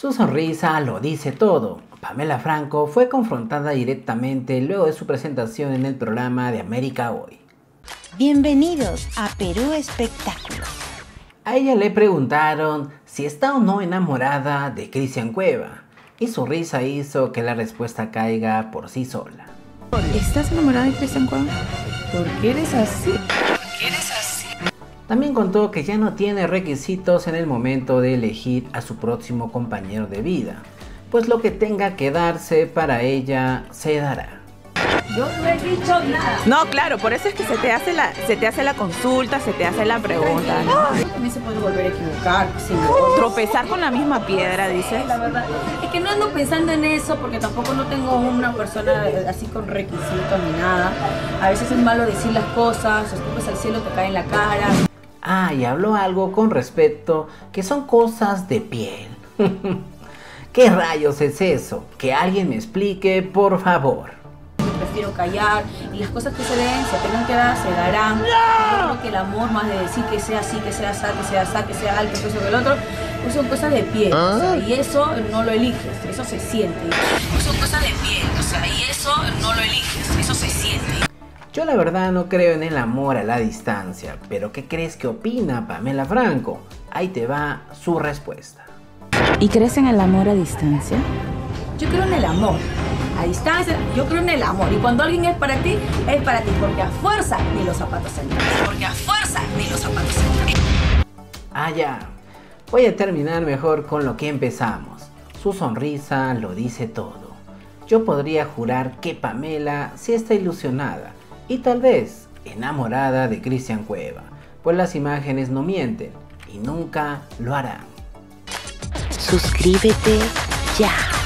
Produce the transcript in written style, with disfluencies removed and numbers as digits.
Su sonrisa lo dice todo. Pamela Franco fue confrontada directamente luego de su presentación en el programa de América Hoy. Bienvenidos a Perú Espectáculos. A ella le preguntaron si está o no enamorada de Christian Cueva, y su risa hizo que la respuesta caiga por sí sola. ¿Estás enamorada de Christian Cueva? ¿Por qué eres así? También contó que ya no tiene requisitos en el momento de elegir a su próximo compañero de vida, pues lo que tenga que darse para ella se dará. Yo no he dicho nada. No, claro, por eso es que se te hace la consulta, se te hace la pregunta, ¿no? Yo también se puede volver a equivocar, tropezar con la misma piedra, dices. La verdad es que no ando pensando en eso porque tampoco no tengo una persona así con requisitos ni nada. A veces es malo decir las cosas, escupes al cielo, te cae en la cara. Ah, y habló algo con respecto que son cosas de piel. ¿Qué rayos es eso? Que alguien me explique, por favor. Prefiero callar, y las cosas que se den, se tengan que dar, se darán. No. Creo que el amor, más de decir que sea así, que sea así, que sea así, que sea algo, que sea eso, que el otro, pues son cosas de piel. ¿Ah? O sea, y eso no lo eliges, eso se siente. Pues son cosas de piel, o sea, y eso no lo eliges, eso se siente. Yo la verdad no creo en el amor a la distancia, pero ¿qué crees que opina Pamela Franco? Ahí te va su respuesta. ¿Y crees en el amor a distancia? Yo creo en el amor a distancia, yo creo en el amor. Y cuando alguien es para ti, porque a fuerza ni los zapatos se entran. Porque a fuerza ni los zapatos se entran. Ah, ya. Voy a terminar mejor con lo que empezamos. Su sonrisa lo dice todo. Yo podría jurar que Pamela sí está ilusionada y tal vez enamorada de Christian Cueva, pues las imágenes no mienten y nunca lo harán. Suscríbete ya.